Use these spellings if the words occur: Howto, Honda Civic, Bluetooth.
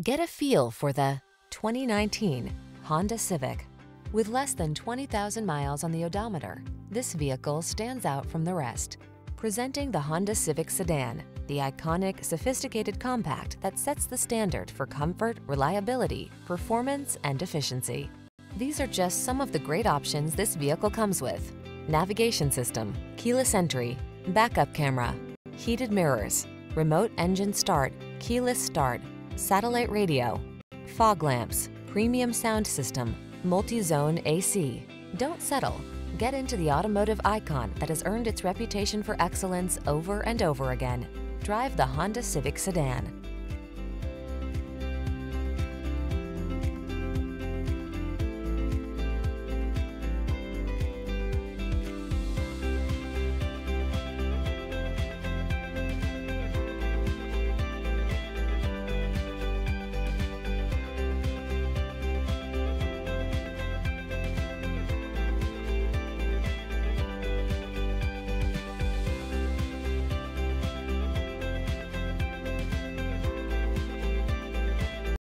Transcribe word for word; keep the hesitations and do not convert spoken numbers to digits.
Get a feel for the twenty nineteen Honda Civic. With less than twenty thousand miles on the odometer, this vehicle stands out from the rest. Presenting the Honda Civic sedan, the iconic, sophisticated compact that sets the standard for comfort, reliability, performance, and efficiency. These are just some of the great options this vehicle comes with: navigation system, keyless entry, backup camera, heated mirrors, remote engine start, keyless start, satellite radio, fog lamps, premium sound system, multi-zone A C. Don't settle. Get into the automotive icon that has earned its reputation for excellence over and over again. Drive the Honda Civic sedan.